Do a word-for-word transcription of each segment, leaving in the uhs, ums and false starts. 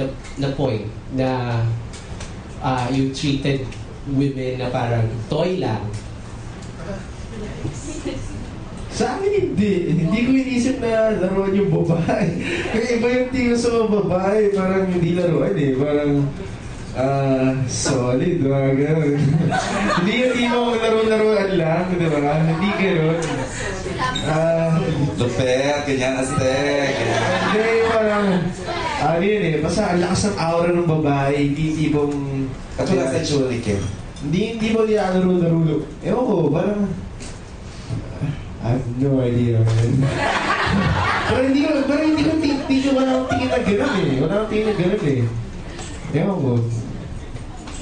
the, the point na uh, you treated women na parang toy lang. Sa akin hindi. Hindi ko inisip na laruan yung babae. Kaya iba yung tingin sa babae, parang hindi laruan eh. Parang uh, solid, mga gano'n. Hindi yung tingin mo laro-laruan lang, di ba? Hindi gano'n. Uh, Lupet, ganyan, Aztec. Hindi, parang, ano uh, yun eh, basta ang lakas ng aura ng babae, hindi tibong... Katulad sa Churiken. Hindi, hindi ba nila laro-laro? Ewan ko, parang... I have no idea, man. Pero hindi ko, pero hindi ko, hindi ko, wala akong tingin na gano'n eh. Wala akong tingin na gano'n eh. Ewan ko.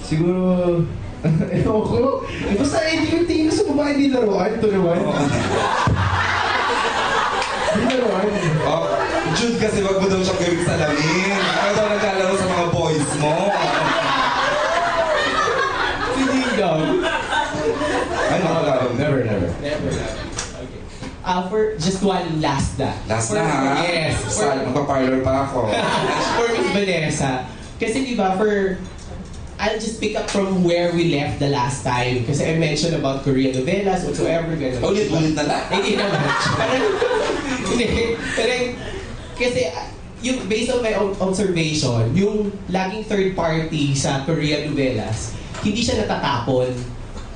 Siguro... Ewan ko. Eh, basta hindi ko tingin na sa babae, hindi laruan. Ito naman. Hindi laruan. Oh, Jude kasi wag mo daw siyang gawin sa lamin. Ano daw naglalaro sa mga boys mo? Si Dingdong. Ay, nakakalaro. Never, never. Never, never. Uh, for just one last na. Last for, na ha? Yes. Saan? Magpa-parlor pa ako. For Miss Vanessa. Kasi diba for... I'll just pick up from where we left the last time. Kasi I mentioned about Korean novelas, whatsoever. Ulit-ulit na lang. Hindi naman. Parang... Parang... Kasi yung, based on my own observation, yung laging third party sa Korean novelas, hindi siya natatapon.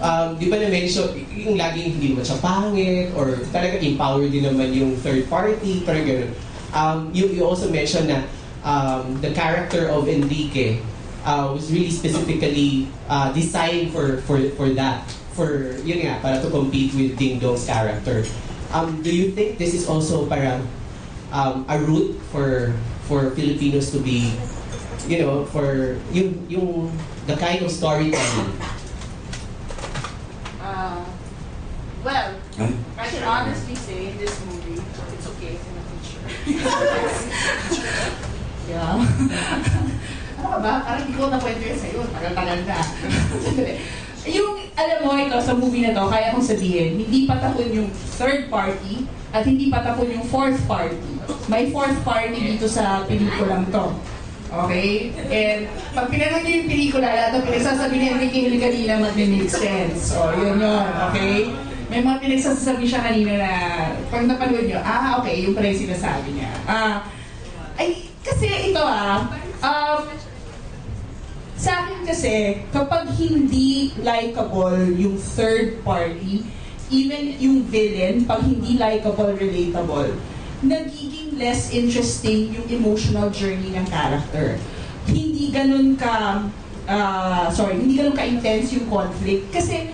Um, di ba na-mention, yung laging hindi naman siya pangit, or talaga empower din naman yung third party, parang gano'n. Um, you, you also mentioned na um, the character of Enrique uh, was really specifically uh, designed for, for, for that, for, yun nga, para to compete with Dingdong's character. Um, do you think this is also parang um, a route for, for Filipinos to be, you know, for yung, yung, the kind of storytelling? Uh, well, I can honestly say in this movie, it's okay, it's in the future. Yeah. Ano ka ba? Parang hindi ko nakwento yun sa'yo. Tagal-tagal na. Yung, alam mo, ito, sa movie na to, kaya kong sabihin, hindi patapon yung third party at hindi patapon yung fourth party. May fourth party dito sa pelikulang to. Okay? And pag pinanood niyo yung pelikula, lahat ang pinagsasabi ni Enrique Gil kanina mag-make sense. O, yun yun. Okay? May mga pinagsasabi siya kanina na pag napanood niyo, ah, okay, yung pala yung sinasabi niya. Ah, ay, kasi ito ah, um, sa akin kasi, kapag hindi likable yung third party, even yung villain, pag hindi likable, relatable, nagiging less interesting yung emotional journey ng character. Hindi ganun ka, uh, sorry, hindi ganun ka-intense yung conflict kasi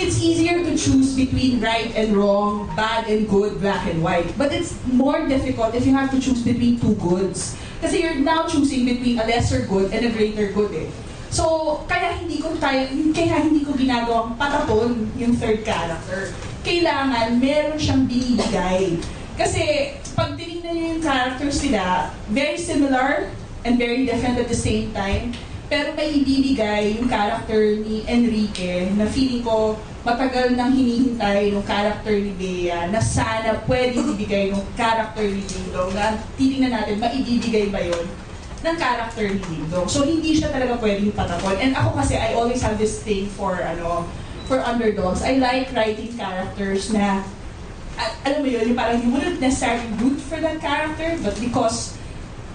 it's easier to choose between right and wrong, bad and good, black and white. But it's more difficult if you have to choose between two goods. Kasi you're now choosing between a lesser good and a greater good eh. So, kaya hindi ko, kaya, kaya hindi ko ginagawang patapon yung third character. Kailangan meron siyang binigay. Kasi pag tinignan niyo yung characters nila, very similar and very different at the same time, pero may ibibigay yung character ni Enrique na feeling ko matagal nang hinihintay ng character ni Bea na sana pwede ibigay ng character ni Dingdong na tinignan natin, maibibigay ba yun ng character ni Dingdong. So hindi siya talaga pwedeng patapon. And ako kasi, I always have this thing for, ano, for underdogs. I like writing characters na At, alam mo yun, parang you wouldn't necessarily root for that character, but because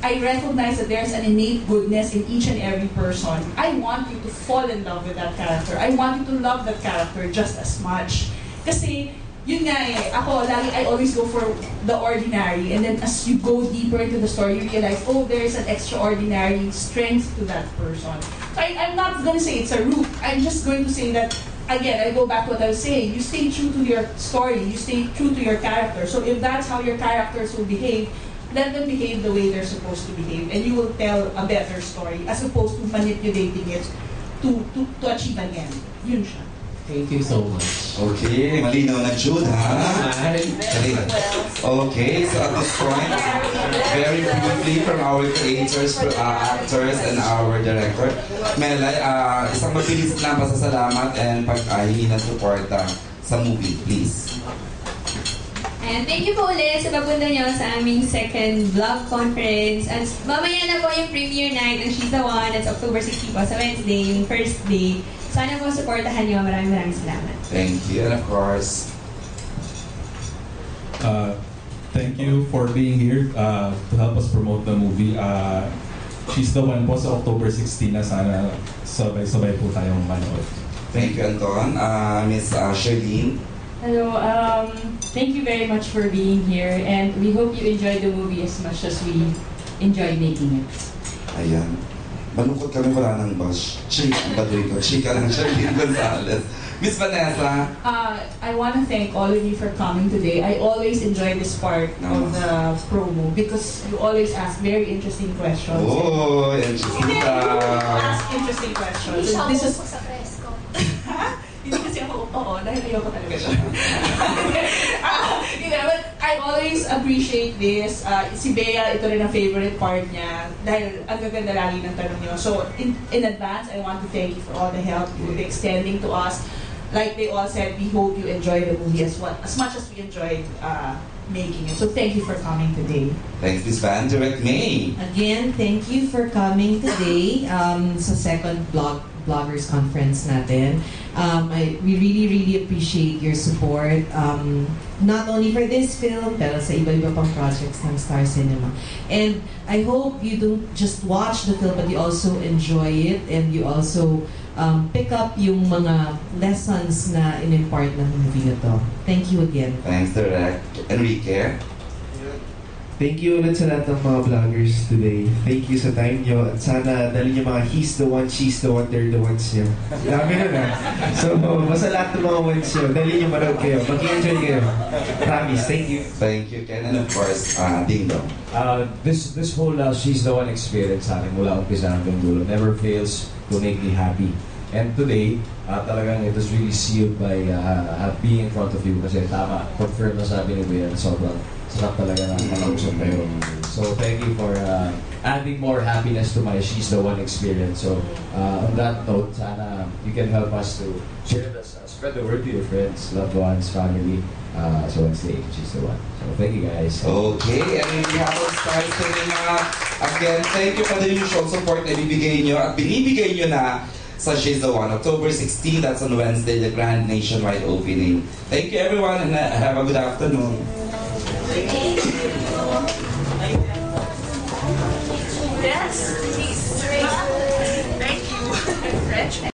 I recognize that there's an innate goodness in each and every person, I want you to fall in love with that character. I want you to love that character just as much. Kasi, yun nga eh, ako, lagi, I always go for the ordinary, and then as you go deeper into the story, you realize, oh, there's an extraordinary strength to that person. So I, I'm not gonna say it's a root, I'm just going to say that again, I go back to what I was saying, you stay true to your story, you stay true to your character. So if that's how your characters will behave, let them behave the way they're supposed to behave, and you will tell a better story as opposed to manipulating it to, to, to achieve an end. Yun siya. Thank you so much. Okay, malinaw na Jude, ha? Okay, so at this point, very briefly from our creators, uh, actors, and our director, Melay, uh, isang mabilis na pasasalamat and pag-ahi na suporta sa movie, please. And thank you po ulit sa pagpunta nyo sa aming second vlog conference. At mamaya na po yung premiere night ng She's the One. That's October sixteenth po sa Wednesday, yung first day. Sana po supportahan nyo. Maraming maraming salamat. Thank you. And of course, uh, thank you for being here uh, to help us promote the movie. Uh, She's the One po sa October sixteenth na sana sabay-sabay po tayong manood. Thank you, Anton. Uh, Miss uh, Shirlene. Hello, um, thank you very much for being here, and we hope you enjoyed the movie as much as we enjoyed making it. Ayan. Manukot kami wala ng boss. Chika, baduy ko. Chika lang Shirlene Gonzalez. Miss Vanessa. Uh, I want to thank all of you for coming today. I always enjoy this part no. of the promo because you always ask very interesting questions. Oh, interesting. You ask interesting questions. This is... Hindi kasi ako, oo, dahil ayoko talaga siya. You know, but I always appreciate this. Uh, si Bea, ito rin ang favorite part niya. Dahil ang gaganda lagi ng tanong niyo. So, in, in advance, I want to thank you for all the help you've been extending to us. Like they all said, we hope you enjoy the movie as, well, as much as we enjoyed uh, making it. So, thank you for coming today. Thanks, Miss Van. Direct me. Again, thank you for coming today um, sa second blog Bloggers Conference natin. Um, I, we really, really appreciate your support, um, not only for this film, pero sa iba-iba pang projects ng Star Cinema. And I hope you don't just watch the film, but you also enjoy it, and you also um, pick up yung mga lessons na in-impart ng movie na to. Thank you again. Thanks, Direct. Enrique. Thank you ulit sa lahat ng mga vloggers today. Thank you sa time nyo. At sana dali nyo mga he's the one, she's the one, they're the ones nyo. Dami na na. So, basta lahat ng mga ones nyo. Dali nyo manood kayo. Mag-enjoy kayo. Promise. Thank you. Thank you, Ken. And of course, uh, Dingdong. Uh, this this whole uh, she's the one experience sa akin mula umpisa hanggang dulo never fails to make me happy. And today, uh, talagang it was really sealed by uh, being in front of you. Kasi tama, confirm na sabi ni Bea na sobrang sarap talaga na kalausap kayo. So thank you for uh, adding more happiness to my She's the One experience. So uh, on that note, sana you can help us to share this, uh, spread the word to your friends, loved ones, family. Uh, so it's the She's the One. So thank you guys. Okay, and we have a Star Cinema. Again, thank you for the usual support na binibigay nyo at binibigay nyo na sa She's the One. October sixteenth, that's on Wednesday, the grand nationwide opening. Thank you everyone and uh, have a good afternoon. Yes, please. Thank you.